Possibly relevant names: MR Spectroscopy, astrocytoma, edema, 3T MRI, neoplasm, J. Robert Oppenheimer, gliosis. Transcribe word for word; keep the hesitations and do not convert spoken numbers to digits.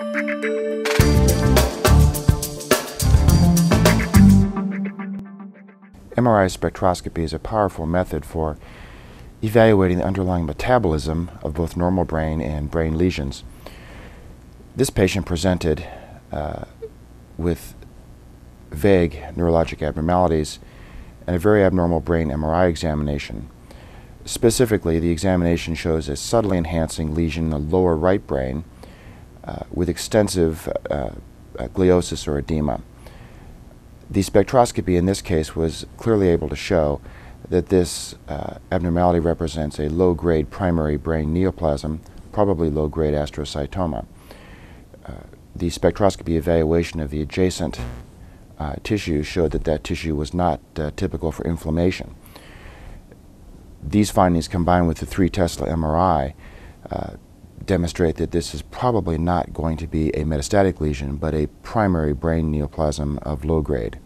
M R I spectroscopy is a powerful method for evaluating the underlying metabolism of both normal brain and brain lesions. This patient presented uh, with vague neurologic abnormalities and a very abnormal brain M R I examination. Specifically, the examination shows a subtly enhancing lesion in the lower right brain uh, with extensive uh, uh, gliosis or edema. The spectroscopy in this case was clearly able to show that this uh, abnormality represents a low-grade primary brain neoplasm, probably low-grade astrocytoma. Uh, the spectroscopy evaluation of the adjacent uh, tissue showed that that tissue was not uh, typical for inflammation. These findings, combined with the three Tesla M R I, uh, demonstrate that this is probably not going to be a metastatic lesion, but a primary brain neoplasm of low grade.